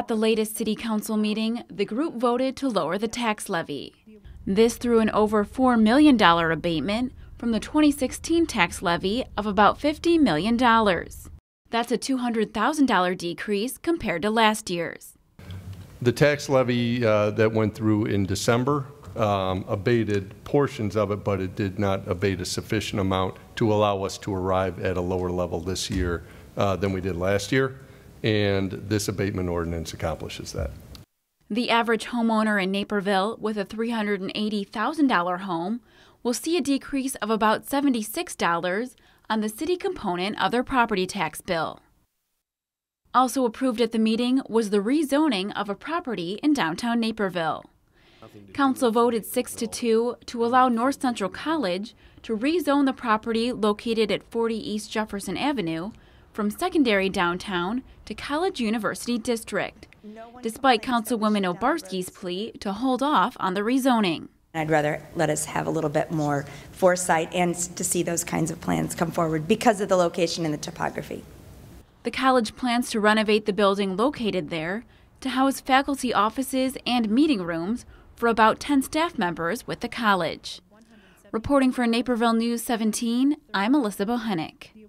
At the latest city council meeting, the group voted to lower the tax levy. This through an over $4 million abatement from the 2016 tax levy of about $50 million. That's a $200,000 decrease compared to last year's. The tax levy that went through in December abated portions of it, but it did not abate a sufficient amount to allow us to arrive at a lower level this year than we did last year. And this abatement ordinance accomplishes that. The average homeowner in Naperville with a $380,000 home will see a decrease of about $76 on the city component of their property tax bill. Also approved at the meeting was the rezoning of a property in downtown Naperville. Council voted 6-2 to allow North Central College to rezone the property located at 40 East Jefferson Avenue from secondary downtown to College University District, despite Councilwoman Obarski's plea to hold off on the rezoning. I'd rather let us have a little bit more foresight and to see those kinds of plans come forward because of the location and the topography. The college plans to renovate the building located there to house faculty offices and meeting rooms for about 10 staff members with the college. Reporting for Naperville News 17, I'm Alyssa Bochenek.